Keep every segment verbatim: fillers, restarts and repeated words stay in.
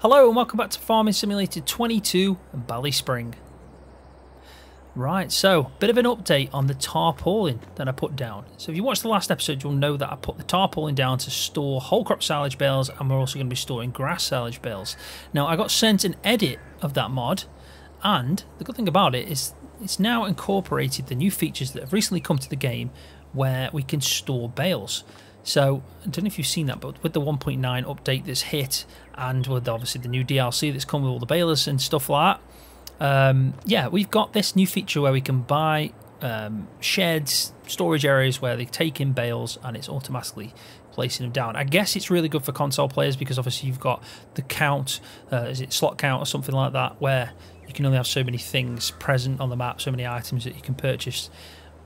Hello and welcome back to Farming Simulator twenty-two and Ballysprings. Right, so bit of an update on the tarpaulin that I put down. So if you watched the last episode, you'll know that I put the tarpaulin down to store whole crop silage bales, and we're also going to be storing grass silage bales. Now I got sent an edit of that mod, and the good thing about it is it's now incorporated the new features that have recently come to the game where we can store bales. So I don't know if you've seen that, but with the one point nine update that's hit, and with obviously the new D L C that's come with all the balers and stuff like that, um, yeah, we've got this new feature where we can buy um, sheds, storage areas where they take in bales, and it's automatically placing them down. I guess it's really good for console players because obviously you've got the count, uh, is it slot count or something like that, where you can only have so many things present on the map, so many items that you can purchase.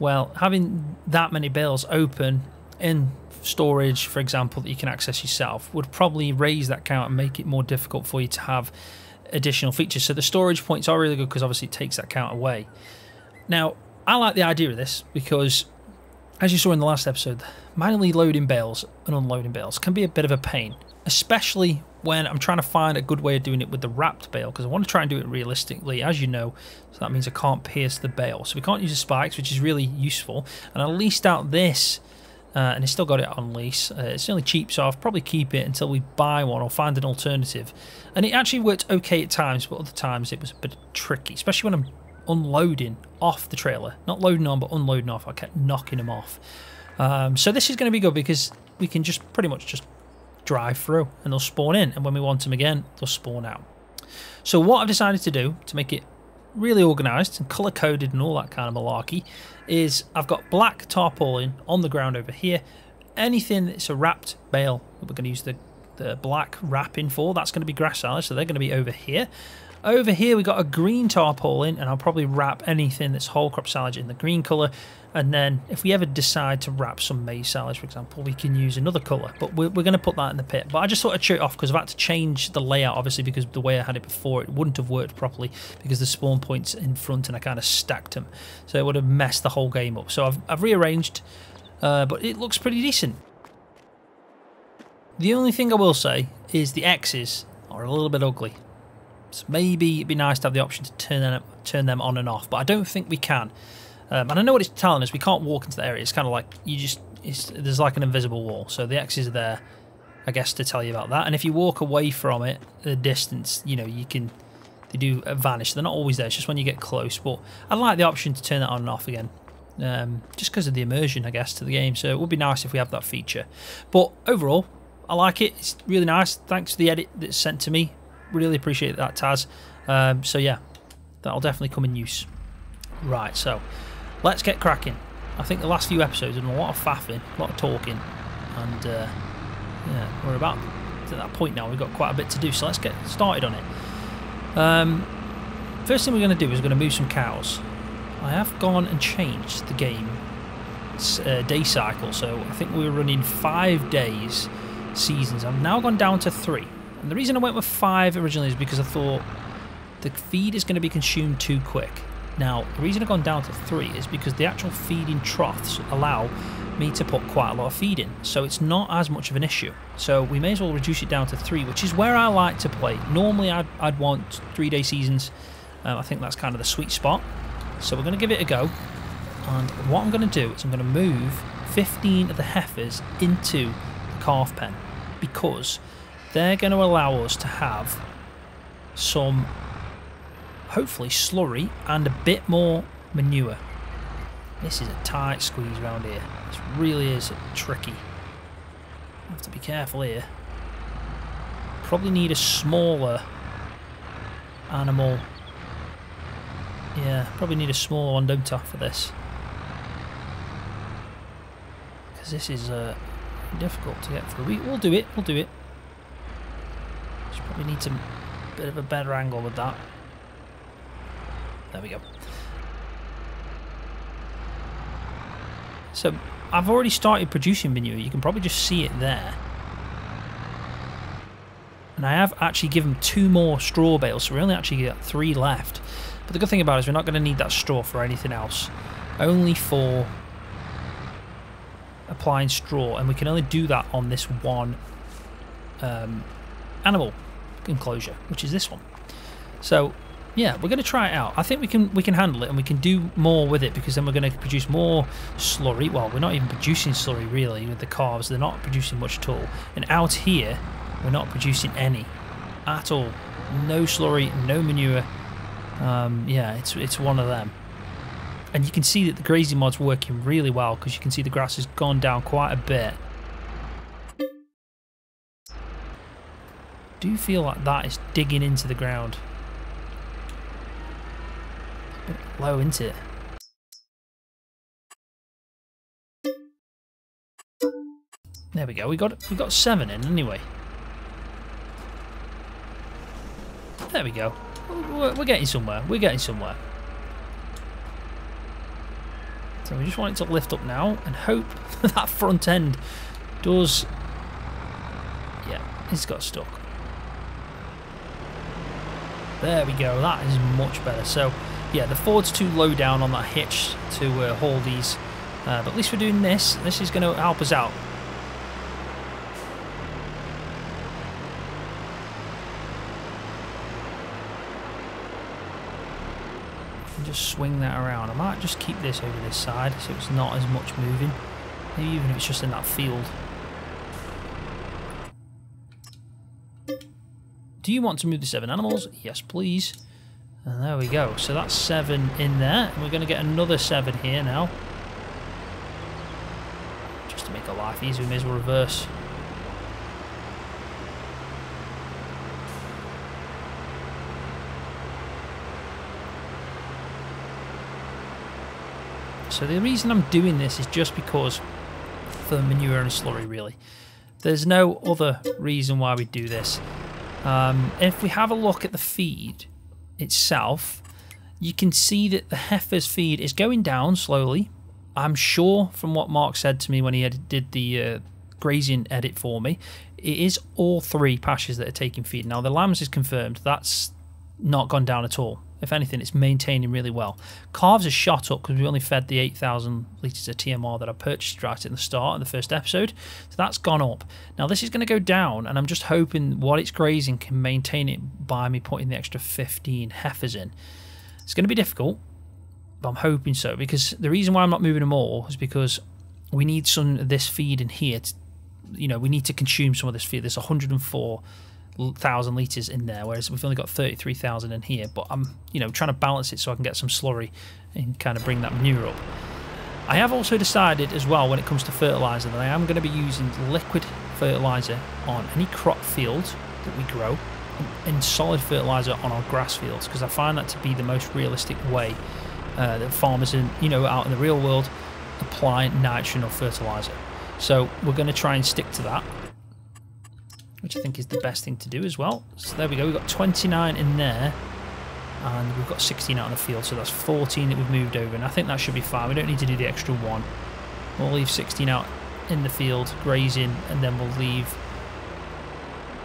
Well, having that many bales open in storage, for example, that you can access yourself would probably raise that count and make it more difficult for you to have additional features. So the storage points are really good because obviously it takes that count away. Now, I like the idea of this because, as you saw in the last episode, manually loading bales and unloading bales can be a bit of a pain, especially when I'm trying to find a good way of doing it with the wrapped bale, because I want to try and do it realistically, as you know, so that means I can't pierce the bale. So we can't use the spikes, which is really useful, and I leased out this. Uh, and it's still got it on lease. Uh, it's only cheap, so I'll probably keep it until we buy one or find an alternative. And it actually worked okay at times, but other times it was a bit tricky, especially when I'm unloading off the trailer. Not loading on, but unloading off. I kept knocking them off. Um, so this is going to be good because we can just pretty much just drive through and they'll spawn in. And when we want them again, they'll spawn out. So what I've decided to do to make it really organised and colour-coded and all that kind of malarkey is I've got black tarpaulin on the ground over here. Anything that's a wrapped bale that we're going to use the, the black wrapping for, that's going to be grass silage, so they're going to be over here. Over here we've got a green tarpaulin, and I'll probably wrap anything that's whole crop silage in the green colour, and then if we ever decide to wrap some maize silage, for example, we can use another colour, but we're, we're going to put that in the pit. But I just thought I'd show it off because I've had to change the layout, obviously, because the way I had it before, it wouldn't have worked properly because the spawn points in front and I kind of stacked them, so it would have messed the whole game up. So I've, I've rearranged, uh, but it looks pretty decent. The only thing I will say is the X's are a little bit ugly. So maybe it'd be nice to have the option to turn them, turn them on and off, but I don't think we can. Um, and I know what it's telling us, we can't walk into the area. It's kind of like, you just, it's, there's like an invisible wall. So the X's are there, I guess, to tell you about that. And if you walk away from it, the distance, you know, you can, they do vanish. They're not always there, it's just when you get close. But I like the option to turn that on and off again, um, just because of the immersion, I guess, to the game. So it would be nice if we have that feature. But overall, I like it. It's really nice. Thanks for the edit that's sent to me. Really appreciate that, Taz. Um, so yeah, that'll definitely come in use. Right, so let's get cracking. I think the last few episodes have been a lot of faffing, a lot of talking, and uh, yeah, we're about to that point now. We've got quite a bit to do, so let's get started on it. Um, first thing we're going to do is we're going to move some cows. I have gone and changed the game uh, day cycle, so I think we were running five days seasons. I've now gone down to three. And the reason I went with five originally is because I thought the feed is going to be consumed too quick. Now, the reason I've gone down to three is because the actual feeding troughs allow me to put quite a lot of feed in, so it's not as much of an issue. So we may as well reduce it down to three, which is where I like to play. Normally, I'd, I'd want three-day seasons. Um, I think that's kind of the sweet spot. So we're going to give it a go. And what I'm going to do is I'm going to move fifteen of the heifers into the calf pen because they're going to allow us to have some, hopefully, slurry and a bit more manure. This is a tight squeeze round here. This really is tricky. Have to be careful here. Probably need a smaller animal. Yeah, probably need a smaller one, don't I, for this? Because this is uh, difficult to get through. We, we'll do it, we'll do it. Just probably need some bit of a better angle with that. There we go. So, I've already started producing manure. You can probably just see it there. And I have actually given two more straw bales, so we only actually got three left. But the good thing about it is we're not going to need that straw for anything else. Only for applying straw, and we can only do that on this one um, animal enclosure, which is this one. So, yeah, we're going to try it out. I think we can we can handle it, and we can do more with it, because then we're going to produce more slurry. Well, we're not even producing slurry, really, with the calves. They're not producing much at all. And out here, we're not producing any at all. No slurry, no manure. Um, yeah, it's, it's one of them. And you can see that the grazing mod's working really well, because you can see the grass has gone down quite a bit. I do feel like that is digging into the ground. A bit low, isn't it? There we go. We got we got seven in anyway. There we go. We're, we're getting somewhere. We're getting somewhere. So we just want it to lift up now and hope that, that front end does. Yeah, it's got stuck. There we go. That is much better. So. Yeah, the Ford's too low down on that hitch to uh, haul these, uh, but at least we're doing this. This is going to help us out. And just swing that around. I might just keep this over this side so it's not as much moving, maybe even if it's just in that field. Do you want to move the seven animals? Yes, please. And there we go, so that's seven in there, and we're going to get another seven here now. Just to make our life easier, we may as well reverse. So the reason I'm doing this is just because for manure and slurry, really. There's no other reason why we do this. Um, if we have a look at the feed itself, you can see that the heifer's feed is going down slowly. I'm sure from what Mark said to me when he had, did the uh, grazing edit for me, it is all three pastures that are taking feed. Now the lambs is confirmed, that's not gone down at all. If anything, it's maintaining really well. Calves are shot up because we only fed the eight thousand litres of T M R that I purchased right at the start in the first episode. So that's gone up. Now this is going to go down, and I'm just hoping what it's grazing can maintain it by me putting the extra fifteen heifers in. It's going to be difficult, but I'm hoping so, because the reason why I'm not moving them all is because we need some of this feed in here. To, you know, we need to consume some of this feed. There's one hundred and four thousand litres in there, whereas we've only got thirty-three thousand in here, but I'm, you know, trying to balance it so I can get some slurry and kind of bring that manure up. I have also decided as well, when it comes to fertiliser, that I am going to be using liquid fertiliser on any crop fields that we grow, and solid fertiliser on our grass fields, because I find that to be the most realistic way uh, that farmers in, you know, out in the real world apply nitrogen or fertiliser. So we're going to try and stick to that, which I think is the best thing to do as well. So there we go, we've got twenty-nine in there, and we've got sixteen out on the field, so that's fourteen that we've moved over, and I think that should be fine. We don't need to do the extra one. We'll leave sixteen out in the field, grazing, and then we'll leave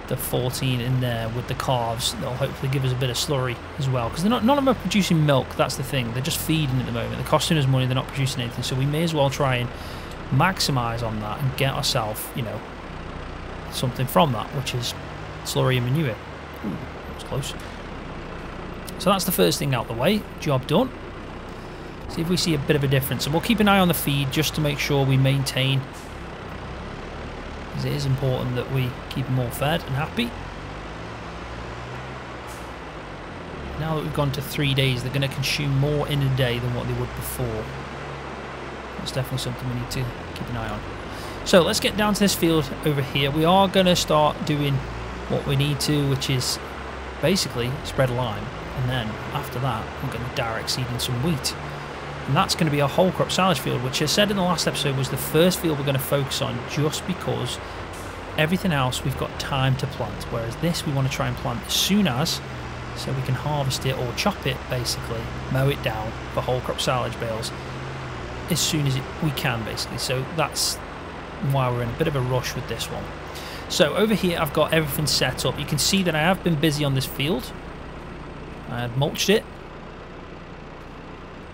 the fourteen in there with the calves. They'll hopefully give us a bit of slurry as well, because they're not, none of them are producing milk, that's the thing. They're just feeding at the moment. They're costing us money, they're not producing anything, so we may as well try and maximise on that and get ourselves, you know, something from that, which is slurry and manure. Ooh, that was close. So that's the first thing out the way. Job done. See if we see a bit of a difference, and we'll keep an eye on the feed just to make sure we maintain, because it is important that we keep them all fed and happy. Now that we've gone to three days, they're going to consume more in a day than what they would before. that's definitely something we need to keep an eye on. So let's get down to this field over here. We are going to start doing what we need to, which is basically spread lime, and then after that we're going to direct seed in some wheat, and that's going to be our whole crop silage field, which I said in the last episode was the first field we're going to focus on, just because everything else we've got time to plant, whereas this we want to try and plant as soon as, so we can harvest it or chop it, basically mow it down for whole crop silage bales as soon as it, we can, basically. So that's why we're in a bit of a rush with this one. So over here I've got everything set up. You can see that I have been busy on this field. I had mulched it,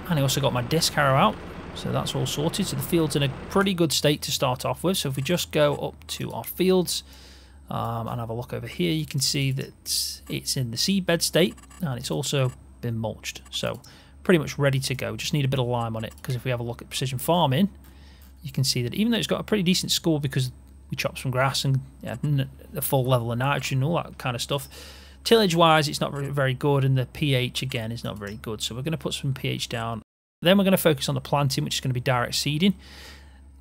and I also got my disc harrow out, so that's all sorted. So the field's in a pretty good state to start off with. So if we just go up to our fields um, and have a look over here, you can see that it's in the seedbed state, and it's also been mulched, so pretty much ready to go. Just need a bit of lime on it, because if we have a look at precision farming, you can see that even though it's got a pretty decent score because we chopped some grass and yeah, the full level of nitrogen and all that kind of stuff, tillage wise it's not very good, and the pH again is not very good. So we're going to put some pH down. Then we're going to focus on the planting, which is going to be direct seeding.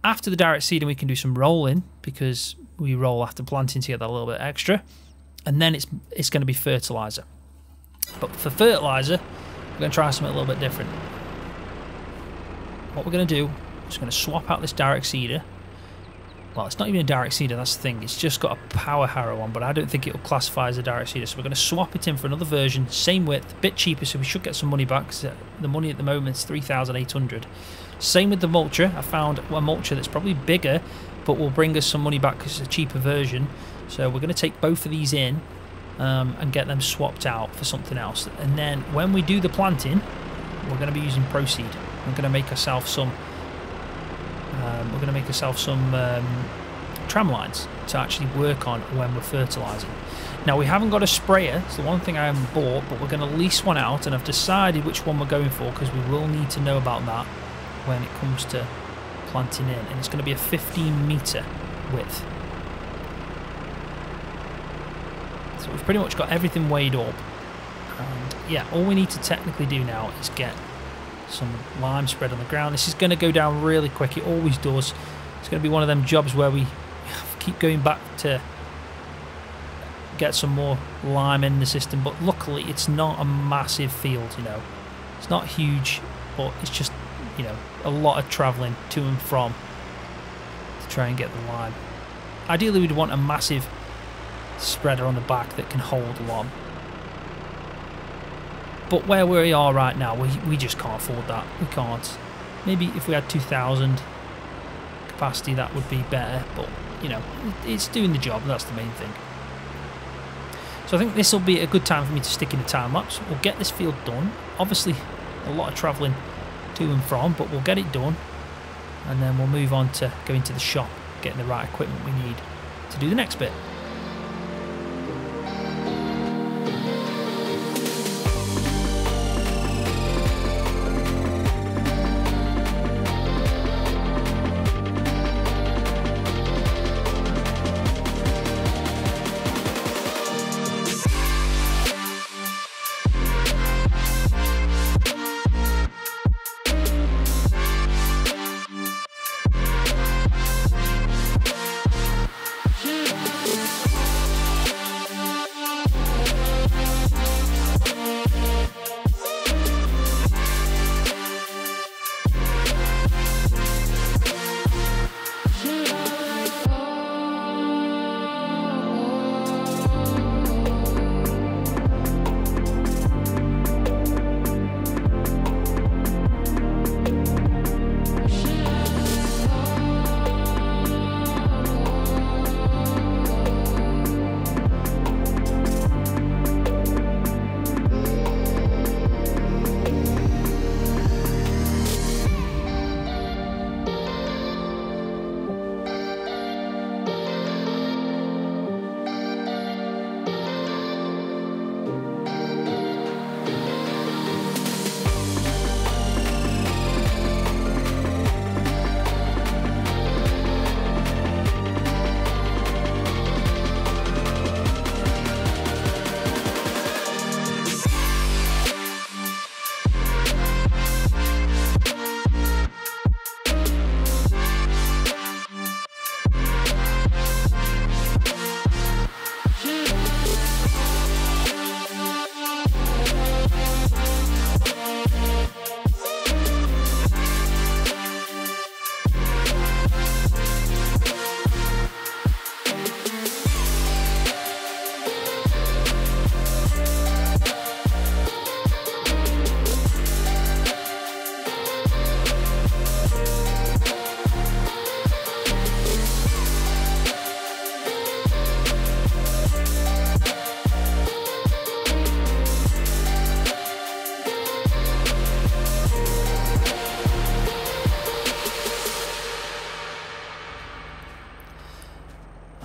After the direct seeding we can do some rolling, because we roll after planting to get that little bit extra, and then it's it's going to be fertilizer. But for fertilizer we're going to try something a little bit different. What we're going to do, just going to swap out this direct seeder. Well, it's not even a direct seeder, that's the thing, it's just got a power harrow on, but I don't think it'll classify as a direct seeder. So we're going to swap it in for another version, same width, a bit cheaper, so we should get some money back, because the money at the moment is three thousand eight hundred. Same with the mulcher. I found a mulcher that's probably bigger but will bring us some money back because it's a cheaper version. So we're going to take both of these in um, and get them swapped out for something else, and then when we do the planting we're going to be using ProSeed. We're going to make ourselves some Um, we're going to make ourselves some um, tram lines to actually work on when we're fertilising. Now we haven't got a sprayer, it's the one thing I haven't bought, but we're going to lease one out, and I've decided which one we're going for because we will need to know about that when it comes to planting in, and it's going to be a fifteen metre width. So we've pretty much got everything weighed up, and yeah, all we need to technically do now is get some lime spread on the ground. This is going to go down really quick, it always does. It's going to be one of them jobs where we keep going back to get some more lime in the system, but luckily it's not a massive field, you know, it's not huge, but it's just, you know, a lot of travelling to and from to try and get the lime. Ideally we'd want a massive spreader on the back that can hold a lot. But where we are right now, we, we just can't afford that. We can't. Maybe if we had two thousand capacity, that would be better. But, you know, it's doing the job. That's the main thing. So I think this will be a good time for me to stick in the time lapse. We'll get this field done. Obviously, a lot of travelling to and from, but we'll get it done. And then we'll move on to going to the shop, getting the right equipment we need to do the next bit. We'll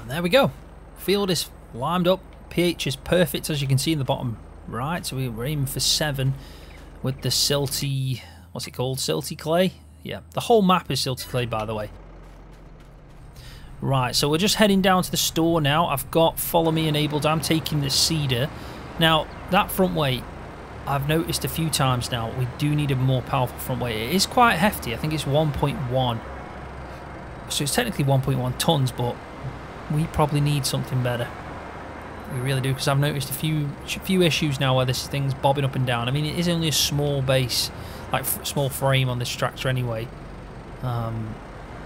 And there we go. Field is limed up. pH is perfect, as you can see in the bottom right. So we were aiming for seven with the silty... What's it called? Silty clay? Yeah, the whole map is silty clay, by the way. Right, so we're just heading down to the store now. I've got Follow Me enabled. I'm taking the cedar. Now, that front weight, I've noticed a few times now, we do need a more powerful front weight. It is quite hefty. I think it's one point one. So it's technically one point one tons, but we probably need something better. We really do, because I've noticed a few few issues now where this thing's bobbing up and down. I mean, it is only a small base, like f small frame on this tractor anyway. Um,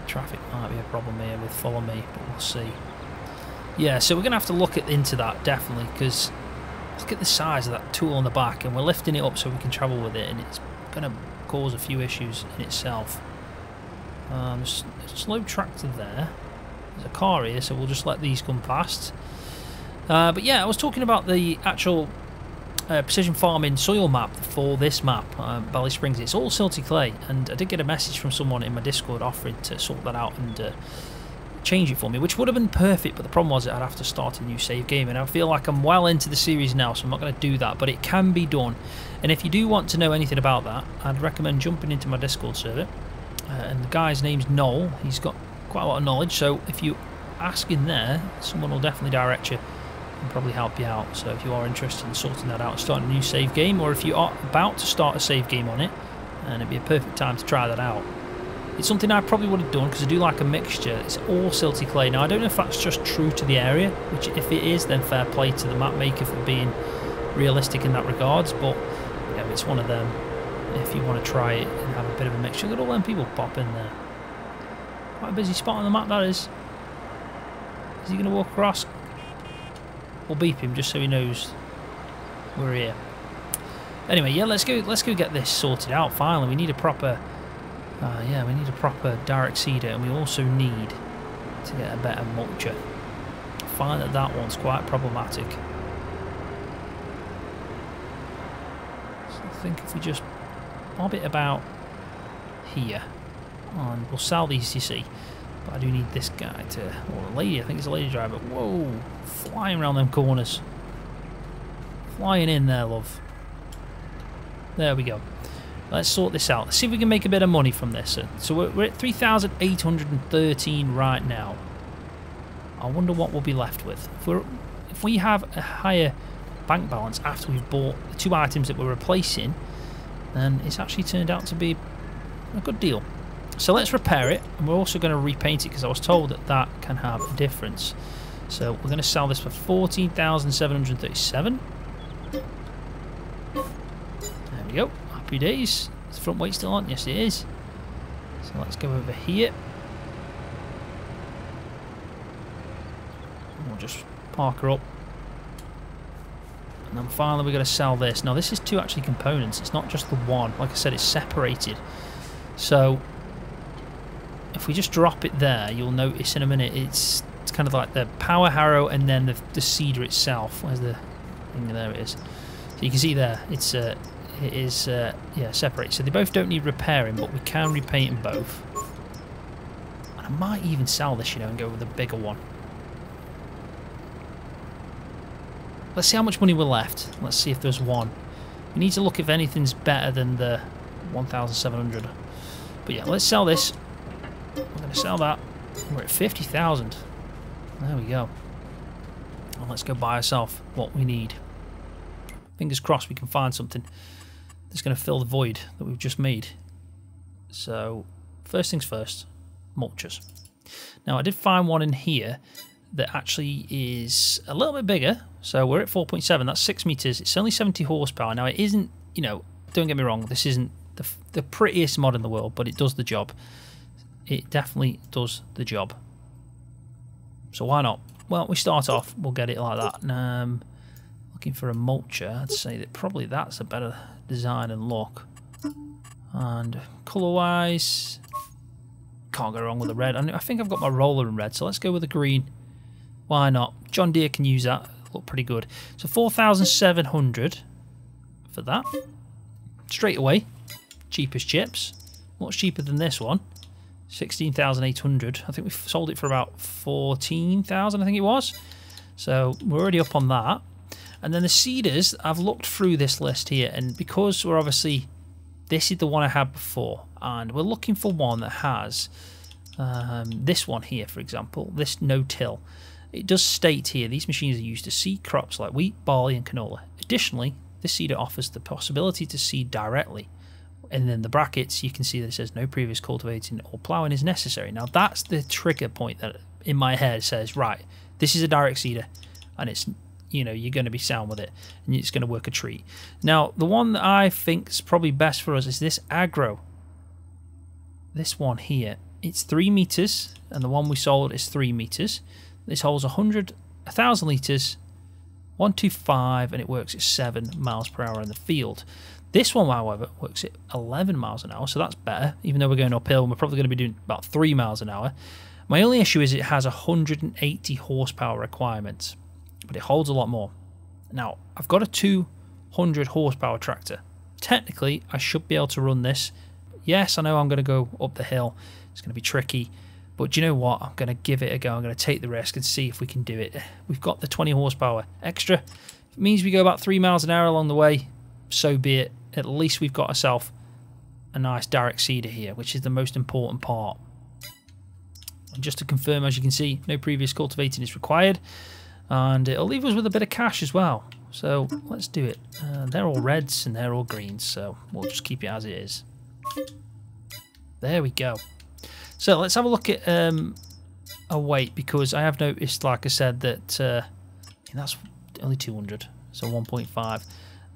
traffic might be a problem here with Follow Me, but we'll see. Yeah, so we're going to have to look at, into that, definitely, because look at the size of that tool on the back, and we're lifting it up so we can travel with it, and it's going to cause a few issues in itself. Um, slow tractor there. There's a car here, so we'll just let these come past. Uh, but yeah, I was talking about the actual uh, precision farming soil map for this map, uh, Ballysprings. It's all silty clay, and I did get a message from someone in my Discord offering to sort that out and uh, change it for me, which would have been perfect, but the problem was that I'd have to start a new save game, and I feel like I'm well into the series now, so I'm not going to do that, but it can be done. And if you do want to know anything about that, I'd recommend jumping into my Discord server. Uh, and the guy's name's Noel. He's got quite a lot of knowledge, so if you ask in there, someone will definitely direct you and probably help you out. So if you are interested in sorting that out and starting a new save game, or if you are about to start a save game on it, and it'd be a perfect time to try that out. It's something I probably would have done, because I do like a mixture. It's all silty clay. Now I don't know if that's just true to the area, which if it is, then fair play to the map maker for being realistic in that regards, but yeah, it's one of them. If you want to try it and have a bit of a mixture. Look at all them people pop in there. Quite a busy spot on the map, that is. Is he going to walk across? We'll beep him just so he knows we're here. Anyway, yeah, let's go. Let's go get this sorted out. Finally, we need a proper. Uh, yeah, we need a proper direct seeder, and we also need to get a better mulcher. I find that that one's quite problematic. So I think if we just bob it about here, and we'll sell these, you see. But I do need this guy to, or a lady, I think it's a lady driver. Whoa, flying around them corners. Flying in there, love. There we go. Let's sort this out. Let's see if we can make a bit of money from this. So we're, we're at three thousand eight hundred thirteen right now. I wonder what we'll be left with. If, we're, if we have a higher bank balance after we've bought the two items that we're replacing, then it's actually turned out to be a good deal. So let's repair it, and we're also going to repaint it, because I was told that that can have a difference. So we're going to sell this for fourteen thousand seven hundred thirty-seven. There we go. Days. Is the front weight still on? Yes, it is. So let's go over here. We'll just park her up. And then finally we're going to sell this. Now this is two actually components. It's not just the one. Like I said, it's separated. So if we just drop it there, you'll notice in a minute it's it's kind of like the power harrow and then the, the cedar itself. Where's the thing? There it is. So you can see there. It's a uh, It is, uh, yeah, separate. So they both don't need repairing, but we can repaint them both. And I might even sell this, you know, and go with a bigger one. Let's see how much money we're left. Let's see if there's one. We need to look if anything's better than the one thousand seven hundred. But yeah, let's sell this. We're going to sell that. We're at fifty thousand. There we go. Well, let's go buy ourselves what we need. Fingers crossed we can find something that's going to fill the void that we've just made. So, first things first, mulchers. Now, I did find one in here that actually is a little bit bigger. So, we're at four point seven. That's six metres. It's only seventy horsepower. Now, it isn't, you know, don't get me wrong, this isn't the, the prettiest mod in the world, but it does the job. It definitely does the job. So, why not? Well, we start off, we'll get it like that. And, um... looking for a mulcher, I'd say that probably that's a better design and look. And colour-wise, can't go wrong with the red. I think I've got my roller in red, so let's go with the green. Why not? John Deere can use that. Look pretty good. So four thousand seven hundred for that. Straight away, cheapest chips. Much cheaper than this one. sixteen thousand eight hundred. I think we sold it for about fourteen thousand, I think it was. So we're already up on that. And then the seeders, I've looked through this list here, and because we're obviously, this is the one I had before, and we're looking for one that has um, this one here, for example, this no-till. It does state here, these machines are used to seed crops like wheat, barley, and canola. Additionally, this seeder offers the possibility to seed directly. And then the brackets, you can see that it says no previous cultivating or ploughing is necessary. Now that's the trigger point that in my head says, right, this is a direct seeder, and it's, you know, you're going to be sound with it, and it's going to work a treat. Now the one that I think is probably best for us is this aggro. This one here, it's three meters, and the one we sold is three meters. This holds a hundred, a thousand liters, one two five, and it works at seven miles per hour in the field. This one, however, works at eleven miles an hour, so that's better. Even though we're going uphill, and we're probably going to be doing about three miles an hour. My only issue is it has a one hundred eighty horsepower requirement, but it holds a lot more. Now, I've got a two hundred horsepower tractor. Technically, I should be able to run this. Yes, I know I'm going to go up the hill. It's going to be tricky, but do you know what? I'm going to give it a go. I'm going to take the risk and see if we can do it. We've got the twenty horsepower extra. If it means we go about three miles an hour along the way, so be it. At least we've got ourselves a nice direct seeder here, which is the most important part. And just to confirm, as you can see, no previous cultivating is required, and it'll leave us with a bit of cash as well. So let's do it. Uh, they're all reds and they're all greens, so we'll just keep it as it is. There we go. So let's have a look at um, a weight, because I have noticed, like I said, that uh, that's only two hundred, so one point five.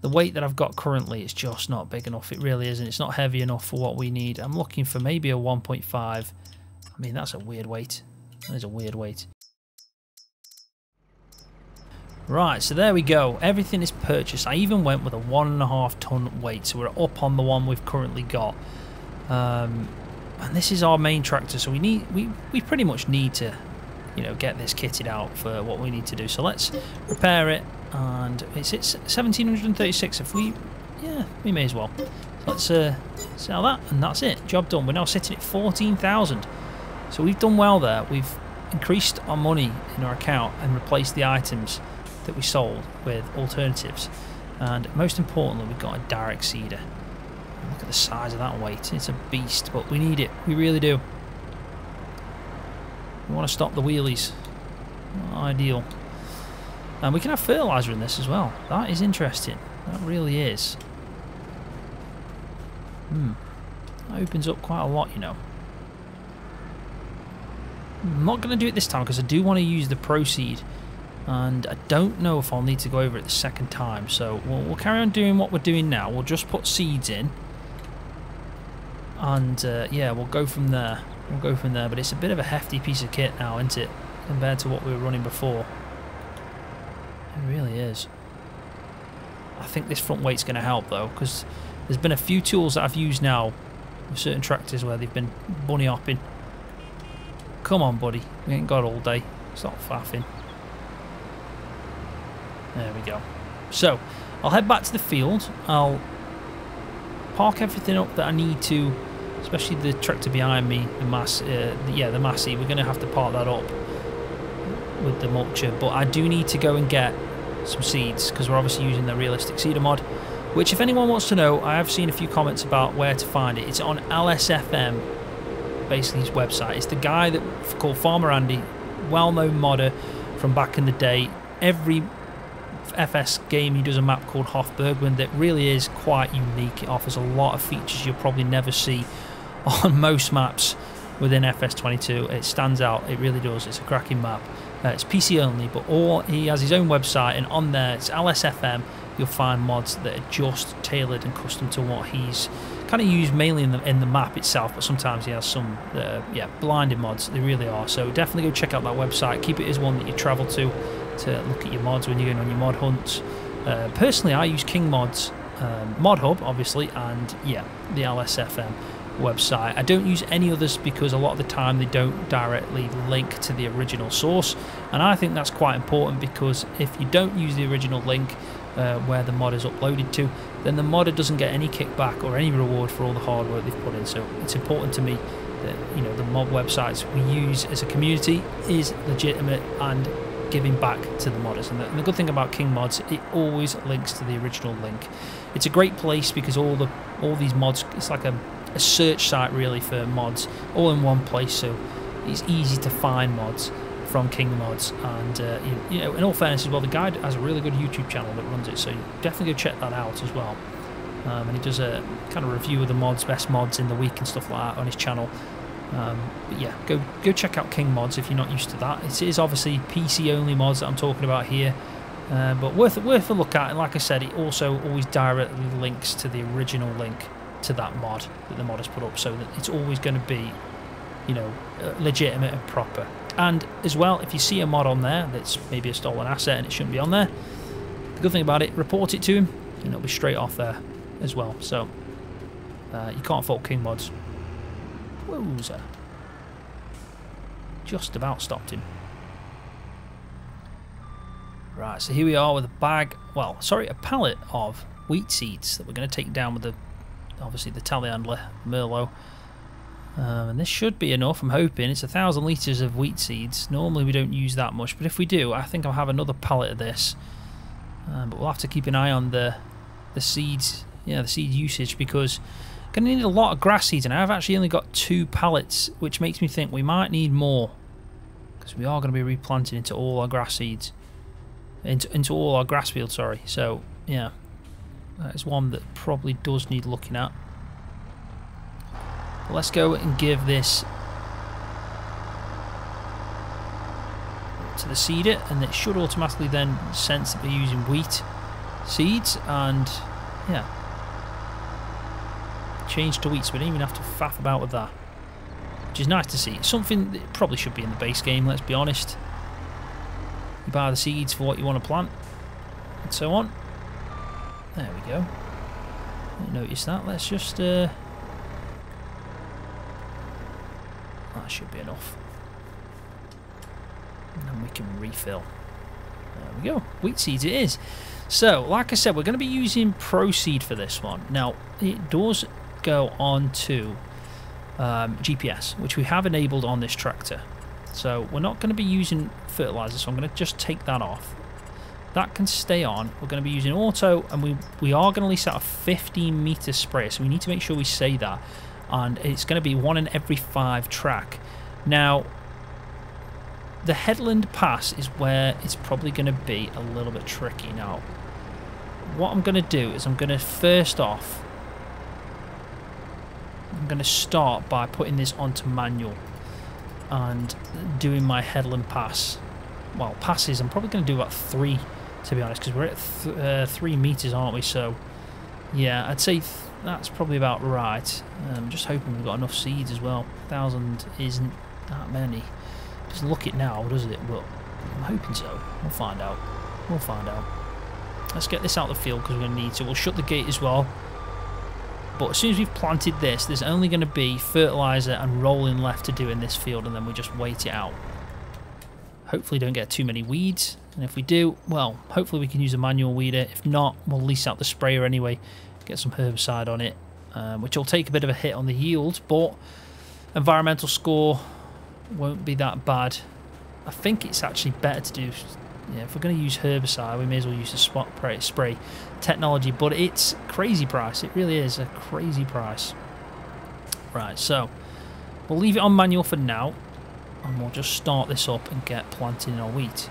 The weight that I've got currently is just not big enough. It really isn't. It's not heavy enough for what we need. I'm looking for maybe a one point five. I mean, that's a weird weight. That is a weird weight. Right, so there we go. Everything is purchased. I even went with a one and a half ton weight, so we're up on the one we've currently got. Um, and this is our main tractor, so we need we we pretty much need to, you know, get this kitted out for what we need to do. So let's repair it. And it's it's seventeen thirty-six. If we, yeah, we may as well. Let's uh, sell that, and that's it. Job done. We're now sitting at fourteen thousand. So we've done well there. We've increased our money in our account and replaced the items that we sold with alternatives. And most importantly, we've got a direct seeder. Look at the size of that weight. It's a beast, but we need it. We really do. We want to stop the wheelies. Not ideal. And we can have fertilizer in this as well. That is interesting. That really is. Hmm. That opens up quite a lot, you know. I'm not going to do it this time because I do want to use the ProSeed, and I don't know if I'll need to go over it the second time. So we'll, we'll carry on doing what we're doing now. We'll just put seeds in, and uh, yeah, we'll go from there. We'll go from there. But it's a bit of a hefty piece of kit now, isn't it, compared to what we were running before. It really is. I think this front weight's going to help though, because there's been a few tools that I've used now with certain tractors where they've been bunny hopping. Come on, buddy. We ain't got all day. Stop faffing. There we go. So, I'll head back to the field. I'll park everything up that I need to, especially the tractor behind me, the mass, uh, the, yeah, the Massey. We're going to have to park that up with the mulcher, but I do need to go and get some seeds because we're obviously using the realistic seeder mod, which if anyone wants to know, I have seen a few comments about where to find it. It's on L S F M, basically his website. It's the guy that called Farmer Andy, well-known modder from back in the day. Every F S game he does a map called Hof Bergmann that really is quite unique. It offers a lot of features you'll probably never see on most maps within F S twenty-two. It stands out, it really does. It's a cracking map. Uh, it's P C only, but all he has his own website, and on there it's L S F M. You'll find mods that are just tailored and custom to what he's kind of used mainly in the in the map itself, but sometimes he has some uh, yeah blinded mods. They really are. So definitely go check out that website. Keep it as one that you travel to to look at your mods when you're going on your mod hunts. Uh, personally, I use King Mods, um, Mod Hub obviously, and yeah, the L S F M website. I don't use any others because a lot of the time they don't directly link to the original source, and I think that's quite important, because if you don't use the original link uh, where the mod is uploaded to, then the modder doesn't get any kickback or any reward for all the hard work they've put in. So it's important to me that, you know, the mod websites we use as a community is legitimate and giving back to the modders. And the, and the good thing about King Mods, it always links to the original link. It's a great place because all the all these mods, it's like a, a search site really for mods, all in one place. So it's easy to find mods from King Mods. And uh, you, you know, in all fairness as well, the guy has a really good YouTube channel that runs it, so you definitely go check that out as well. Um, and he does a kind of review of the mods, best mods in the week and stuff like that on his channel. Um, but yeah, go go check out King Mods if you're not used to that. It is obviously P C only mods that I'm talking about here, uh, but worth worth a look at. And like I said, it also always directly links to the original link to that mod that the mod has put up, so that it's always going to be, you know, legitimate and proper. And as well, if you see a mod on there that's maybe a stolen asset and it shouldn't be on there, the good thing about it, report it to him and it'll be straight off there as well. So uh, you can't fault King Mods. Wowza. Just about stopped him. Right, so here we are with a bag, well, sorry, a pallet of wheat seeds that we're going to take down with the, obviously, the tally handler, Merlot. Um, and this should be enough, I'm hoping. It's a thousand litres of wheat seeds. Normally we don't use that much, but if we do, I think I'll have another pallet of this. Um, but we'll have to keep an eye on the the seeds, yeah, the seed usage, because I'm going to need a lot of grass seeds, and I've actually only got two pallets, which makes me think we might need more, because we are going to be replanting into all our grass seeds, into into all our grass fields. Sorry, so yeah, that is one that probably does need looking at. But let's go and give this to the seeder, and it should automatically then sense that we're using wheat seeds, and yeah, change to wheat, so we don't even have to faff about with that, which is nice to see. It's something that probably should be in the base game, let's be honest. You buy the seeds for what you want to plant and so on. There we go. Notice that. Let's just uh that should be enough, and then we can refill. There we go, wheat seeds it is. So, like I said, we're going to be using ProSeed for this one. Now, it does go on to um, G P S, which we have enabled on this tractor. So, we're not going to be using fertilizer, so I'm going to just take that off. That can stay on. We're going to be using auto, and we, we are going to lease out a fifteen meter sprayer, so we need to make sure we say that. And it's going to be one in every five track. Now, the Headland Pass is where it's probably going to be a little bit tricky. Now, what I'm going to do is I'm going to first off, I'm going to start by putting this onto manual and doing my Headland Pass. Well, passes, I'm probably going to do about three, to be honest, because we're at th uh, three meters, aren't we? So, yeah, I'd say th that's probably about right. I'm um, just hoping we've got enough seeds as well. one thousand isn't that many. Look it now, does it? Well, I'm hoping so. We'll find out. We'll find out. Let's get this out of the field because we're going to need to. We'll shut the gate as well. But as soon as we've planted this, there's only going to be fertilizer and rolling left to do in this field, and then we just wait it out. Hopefully don't get too many weeds, and if we do, well, hopefully we can use a manual weeder. If not, we'll lease out the sprayer anyway, get some herbicide on it, um, which will take a bit of a hit on the yield, but environmental score won't be that bad. I think it's actually better to do, yeah, if we're going to use herbicide, we may as well use the spot spray technology, but it's crazy price. It really is a crazy price. Right, so we'll leave it on manual for now, and we'll just start this up and get planting our wheat.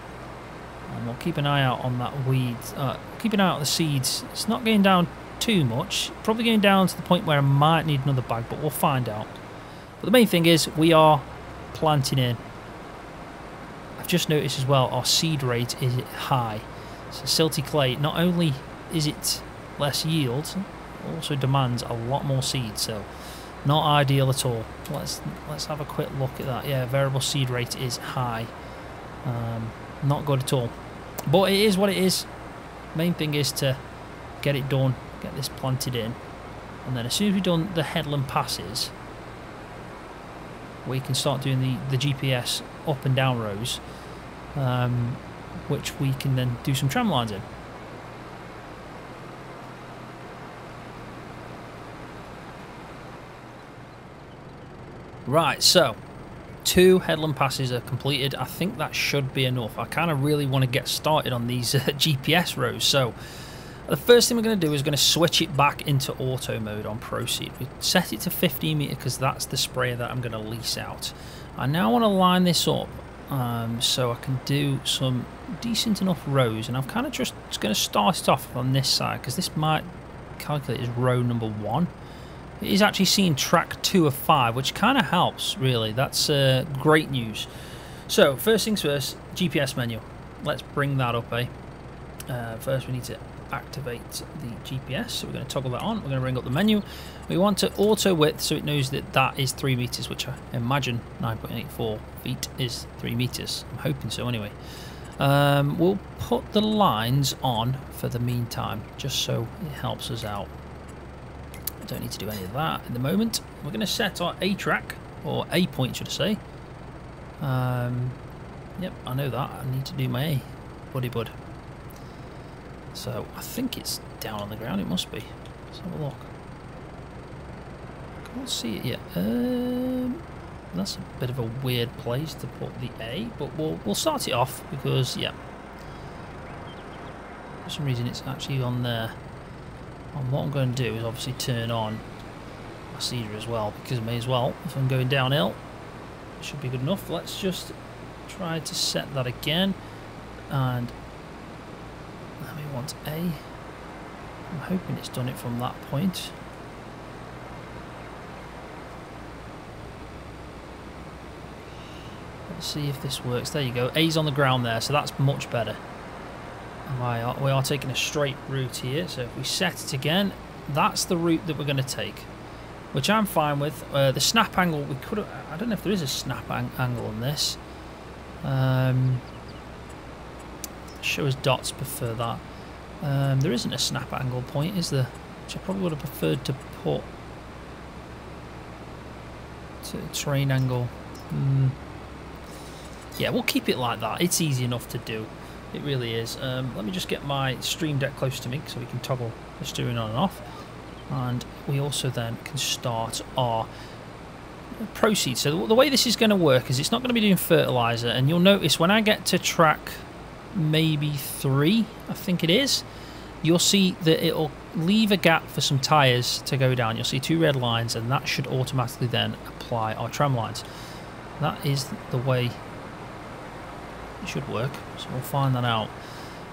And we'll keep an eye out on that weed, uh, keep an eye out on the seeds. It's not going down too much, probably going down to the point where I might need another bag, but we'll find out. But the main thing is we are planting in. I've just noticed as well our seed rate is high. So silty clay, not only is it less yield, it also demands a lot more seed, so not ideal at all. Let's let's have a quick look at that. Yeah, variable seed rate is high. Um, not good at all. But it is what it is. Main thing is to get it done, get this planted in, and then as soon as we've done the Headland passes, we can start doing the, the G P S up and down rows, um, which we can then do some tram lines in. Right, so two headland passes are completed. I think that should be enough. I kind of really want to get started on these uh, G P S rows. So the first thing we're going to do is going to switch it back into auto mode on ProSeed. We set it to fifteen meter because that's the sprayer that I'm going to lease out. I now want to line this up um, so I can do some decent enough rows. And I'm kind of just going to start it off on this side because this might calculate as row number one. He's actually seen track two of five, which kind of helps, really. That's uh, great news. So, first things first, G P S menu. Let's bring that up, eh? Uh, first, we need to activate the G P S. So, we're going to toggle that on. We're going to bring up the menu. We want to auto width so it knows that that is three meters, which I imagine nine point eight four feet is three meters. I'm hoping so, anyway. Um, we'll put the lines on for the meantime, just so it helps us out. Don't need to do any of that at the moment. We're going to set our A track, or A point, should I say. Um, yep, I know that. I need to do my A, buddy bud. So I think it's down on the ground. It must be. Let's have a look. I can't see it yet. Um, that's a bit of a weird place to put the A, but we'll we'll start it off because yeah. For some reason, it's actually on there. And what I'm going to do is obviously turn on my seeder as well, because I may as well, if I'm going downhill, it should be good enough. Let's just try to set that again, and let me want A. I'm hoping it's done it from that point. Let's see if this works. There you go, A's on the ground there, so that's much better. And we are taking a straight route here, so if we set it again, that's the route that we're going to take, which I'm fine with. Uh, the snap angle, we could have, I don't know if there is a snap ang angle on this. Um, show us dots, prefer that. Um, there isn't a snap angle point, is there? Which I probably would have preferred to put to terrain angle. Mm. Yeah, we'll keep it like that. It's easy enough to do. It really is. Um, let me just get my stream deck close to me so we can toggle the steering on and off. And we also then can start our ProSeed. So the way this is going to work is it's not going to be doing fertilizer. And you'll notice when I get to track maybe three, I think it is, you'll see that it'll leave a gap for some tires to go down. You'll see two red lines, and that should automatically then apply our tram lines. That is the way it should work, so we'll find that out.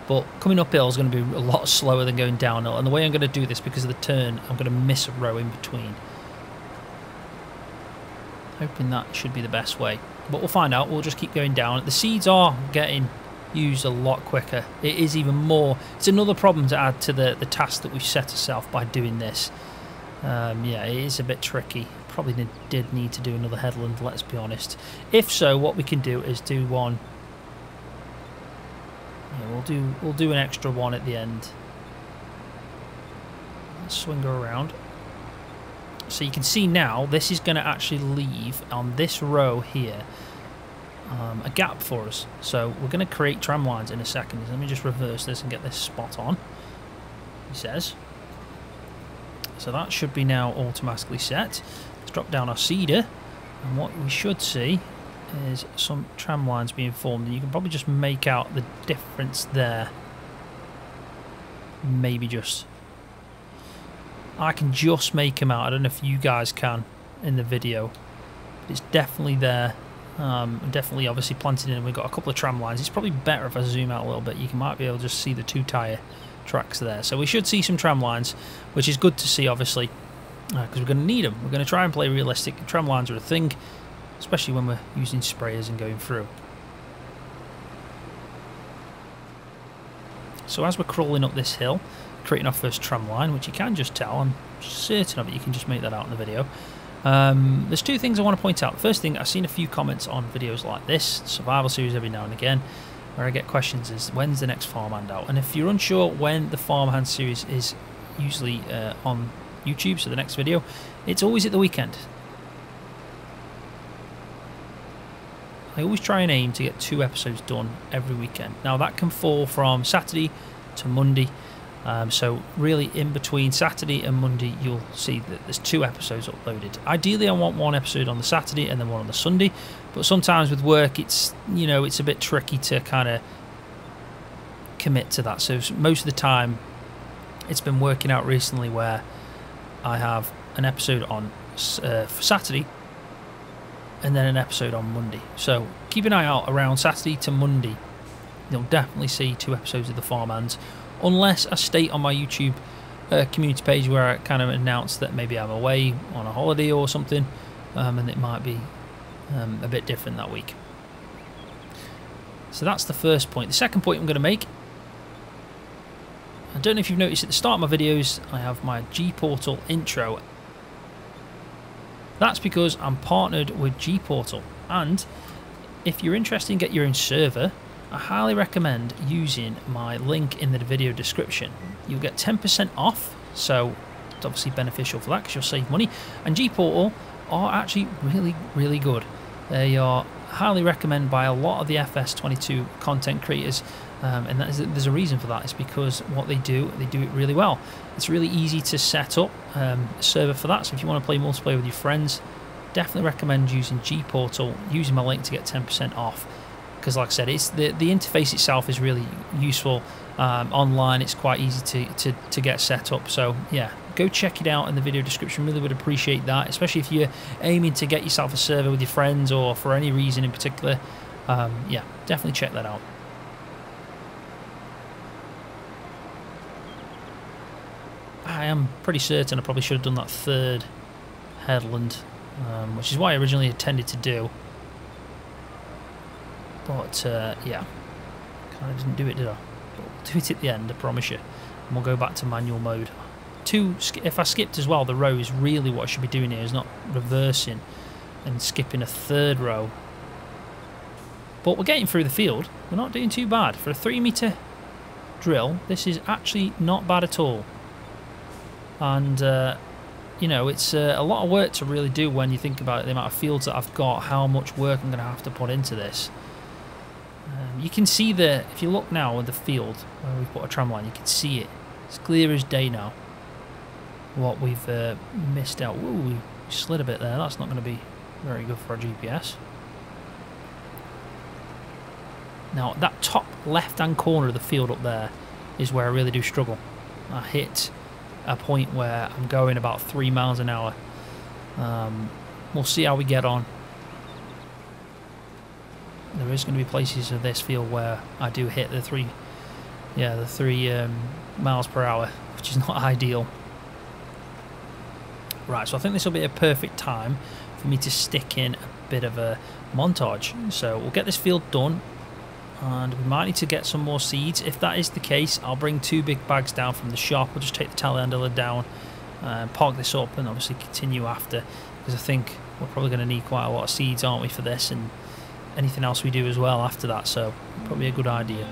But coming uphill is going to be a lot slower than going downhill, and the way I'm going to do this, because of the turn, I'm going to miss a row in between. Hoping that should be the best way, but we'll find out. We'll just keep going down. The seeds are getting used a lot quicker. It is even more, it's another problem to add to the the task that we've set ourselves by doing this. Um, yeah, it is a bit tricky. Probably did, did need to do another headland, let's be honest. If so, what we can do is do one. Yeah, we'll do we'll do an extra one at the end. Let's swing her around. So you can see now this is going to actually leave on this row here um, a gap for us. So we're going to create tram lines in a second. Let me just reverse this and get this spot on. He says. So that should be now automatically set. Let's drop down our seeder, and what we should see is some tram lines being formed, and you can probably just make out the difference there. Maybe just I can just make them out. I don't know if you guys can in the video, but it's definitely there. Um, definitely obviously planted in, and we've got a couple of tram lines. It's probably better if I zoom out a little bit. You might be able to just see the two tire tracks there, so we should see some tram lines, which is good to see, obviously, because uh, we're going to need them. We're going to try and play realistic. Tram lines are a thing, especially when we're using sprayers and going through. So as we're crawling up this hill, creating our first tram line, which you can just tell, I'm certain of it, you can just make that out in the video. Um, there's two things I want to point out. First thing, I've seen a few comments on videos like this, survival series every now and again, where I get questions is, when's the next Farmhand out? And if you're unsure when the Farmhand series is usually uh, on YouTube, so the next video, it's always at the weekend. I always try and aim to get two episodes done every weekend. Now that can fall from Saturday to Monday, Um, so really in between Saturday and Monday you'll see that there's two episodes uploaded. Ideally I want one episode on the Saturday and then one on the Sunday, but sometimes with work it's, you know, it's a bit tricky to kind of commit to that. So most of the time it's been working out recently where I have an episode on uh, Saturday and then an episode on Monday. So keep an eye out around Saturday to Monday, you'll definitely see two episodes of the Farm Ands. Unless I state on my YouTube uh, community page where I kind of announce that maybe I'm away on a holiday or something, um, and it might be um, a bit different that week. So that's the first point. The second point I'm going to make, I don't know if you've noticed at the start of my videos, I have my G Portal intro. That's because I'm partnered with G Portal, and if you're interested in getting your own server, I highly recommend using my link in the video description. You'll get ten percent off, so it's obviously beneficial for that because you'll save money. And G Portal are actually really, really good. They are highly recommended by a lot of the F S twenty-two content creators, um, and that is, there's a reason for that. It's because what they do, they do it really well. It's really easy to set up um, a server for that, so if you want to play multiplayer with your friends, definitely recommend using G Portal, using my link to get ten percent off. Because like I said, it's the, the interface itself is really useful. Um, online, it's quite easy to, to, to get set up. So yeah, go check it out in the video description. Really would appreciate that, especially if you're aiming to get yourself a server with your friends or for any reason in particular. Um, yeah, definitely check that out. I am pretty certain I probably should have done that third headland, um, which is what I originally intended to do. But uh, yeah, kind of didn't do it, did I? But we'll do it at the end, I promise you. And we'll go back to manual mode. Two, if I skipped as well, the row is really what I should be doing here, is not reversing and skipping a third row. But we're getting through the field. We're not doing too bad. For a three metre drill, this is actually not bad at all. And, uh, you know, it's uh, a lot of work to really do when you think about it, the amount of fields that I've got, how much work I'm going to have to put into this. You can see the, if you look now at the field where we've put a tram line, you can see it. It's clear as day now what we've uh, missed out. Ooh, we slid a bit there. That's not going to be very good for our G P S. Now, that top left-hand corner of the field up there is where I really do struggle. I hit a point where I'm going about three miles an hour. Um, we'll see how we get on. There is going to be places of this field where I do hit the three, yeah, the three um, miles per hour, which is not ideal. Right, so I think this will be a perfect time for me to stick in a bit of a montage. So we'll get this field done, and we might need to get some more seeds. If that is the case, I'll bring two big bags down from the shop. We'll just take the tally handler down, and park this up, and obviously continue after, because I think we're probably going to need quite a lot of seeds, aren't we, for this, and anything else we do as well after that, so probably a good idea.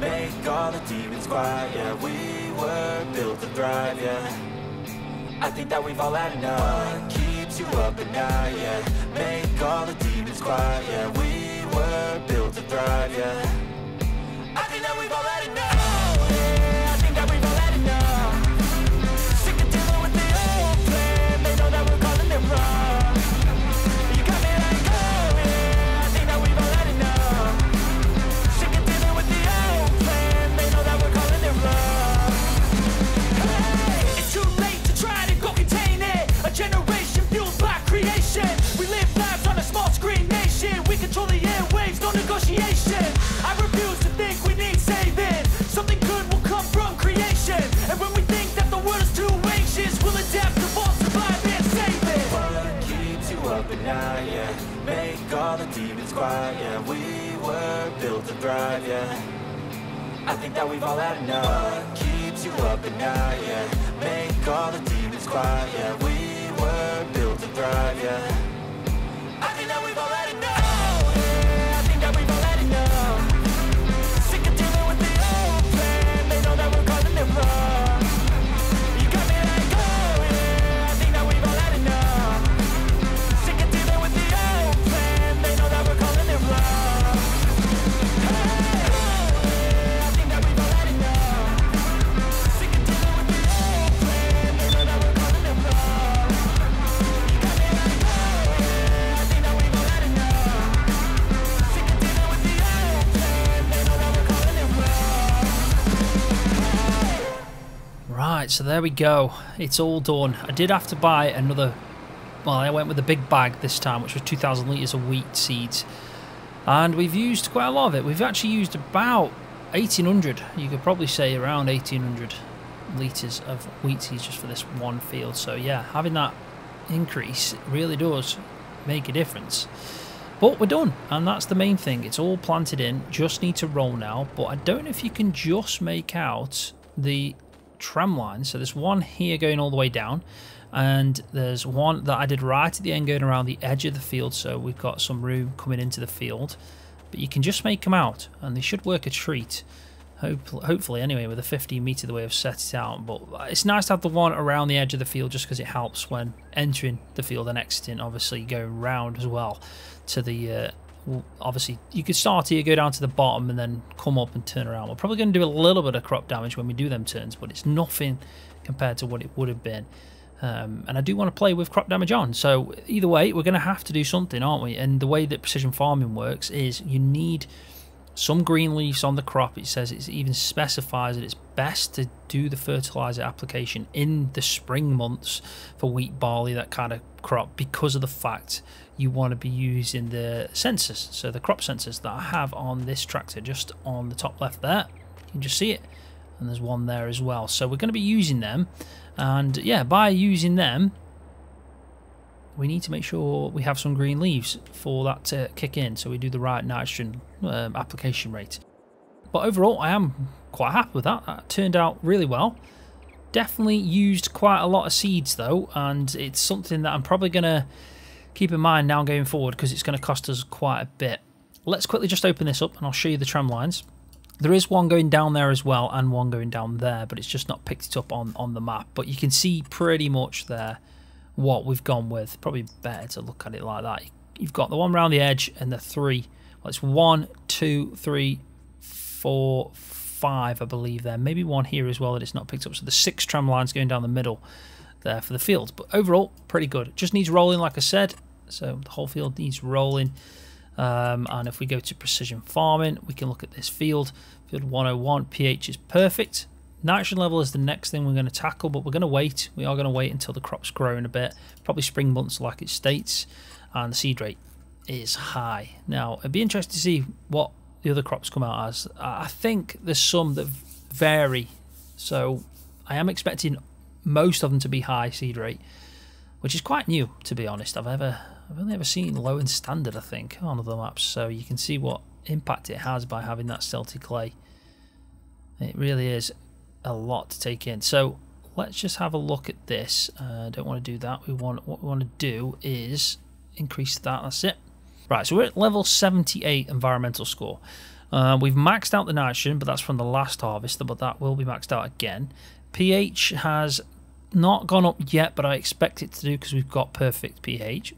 Make all the demons quiet, yeah, we were built to thrive, yeah. I think that we've all had enough. Keeps you up at night, yeah. Make all the demons quiet, yeah. We were built to thrive, yeah. I think that we've all had enough. Yeah, I think that we've all had enough. Sick of dealing with the old plan. They know that we're causing their problem. Right, so there we go. It's all done. I did have to buy another... Well, I went with a big bag this time, which was two thousand litres of wheat seeds. And we've used quite a lot of it. We've actually used about eighteen hundred. You could probably say around eighteen hundred litres of wheat seeds just for this one field. So yeah, having that increase really does make a difference. But we're done, and that's the main thing. It's all planted in. Just need to roll now. But I don't know if you can just make out the... tram line. So there's one here going all the way down, and there's one that I did right at the end going around the edge of the field, so we've got some room coming into the field. But you can just make them out, and they should work a treat, hopefully, hopefully anyway, with a fifteen meter the way I've set it out. But it's nice to have the one around the edge of the field just because it helps when entering the field and exiting, obviously going round as well to the uh, obviously you could start here, go down to the bottom, and then come up and turn around. We're probably going to do a little bit of crop damage when we do them turns, but it's nothing compared to what it would have been. Um, and I do want to play with crop damage on, so either way we're going to have to do something, aren't we? And the way that precision farming works is you need some green leaves on the crop. It says, it even specifies that it's best to do the fertilizer application in the spring months for wheat, barley, that kind of crop, because of the fact you want to be using the sensors. So the crop sensors that I have on this tractor, just on the top left there, you can just see it, and there's one there as well. So we're going to be using them, and yeah, by using them we need to make sure we have some green leaves for that to kick in, so we do the right nitrogen um, application rate. But overall I am quite happy with that. That turned out really well. Definitely used quite a lot of seeds though, and it's something that I'm probably going to keep in mind now going forward, because it's going to cost us quite a bit. Let's quickly just open this up and I'll show you the tram lines. There is one going down there as well, and one going down there, but it's just not picked it up on, on the map. But you can see pretty much there what we've gone with. Probably better to look at it like that. You've got the one round the edge and the three. Well, it's one, two, three, four, five, I believe there. Maybe one here as well that it's not picked up. So the six tram lines going down the middle there for the field. But overall, pretty good. Just needs rolling, like I said. So the whole field needs rolling. Um, and if we go to precision farming, we can look at this field. Field one oh one, pH is perfect. Nitrogen level is the next thing we're going to tackle, but we're going to wait. We are going to wait until the crop's grown a bit, probably spring months like it states, and the seed rate is high. Now, it'd be interesting to see what the other crops come out as. I think there's some that vary, so I am expecting most of them to be high seed rate, which is quite new, to be honest. I've ever, I've only ever seen low and standard, I think, on other maps, so you can see what impact it has by having that silty clay. It really is a lot to take in. So let's just have a look at this. I uh, don't want to do that. We want what we want to do is increase that. That's it. Right, so we're at level seventy-eight environmental score. Uh, we've maxed out the nitrogen, but that's from the last harvest, but that will be maxed out again. pH has not gone up yet, but I expect it to do because we've got perfect pH.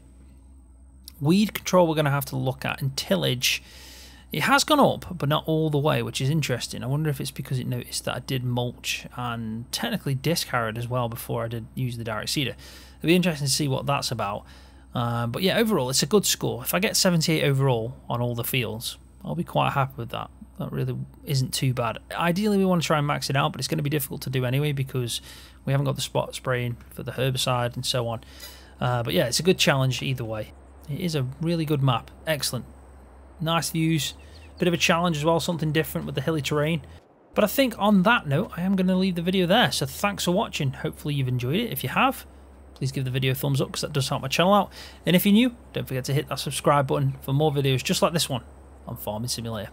Weed control we're going to have to look at, and tillage. It has gone up, but not all the way, which is interesting. I wonder if it's because it noticed that I did mulch and technically discarrowed as well before I did use the direct seeder. It'll be interesting to see what that's about. Uh, but yeah, overall, it's a good score. If I get seventy-eight overall on all the fields, I'll be quite happy with that. That really isn't too bad. Ideally, we want to try and max it out, but it's going to be difficult to do anyway because we haven't got the spot spraying for the herbicide and so on. Uh, but yeah, it's a good challenge either way. It is a really good map. Excellent. Nice views, bit of a challenge as well, something different with the hilly terrain. But I think on that note, I am going to leave the video there. So thanks for watching. Hopefully you've enjoyed it. If you have, please give the video a thumbs up because that does help my channel out. And if you're new, don't forget to hit that subscribe button for more videos just like this one on Farming Simulator.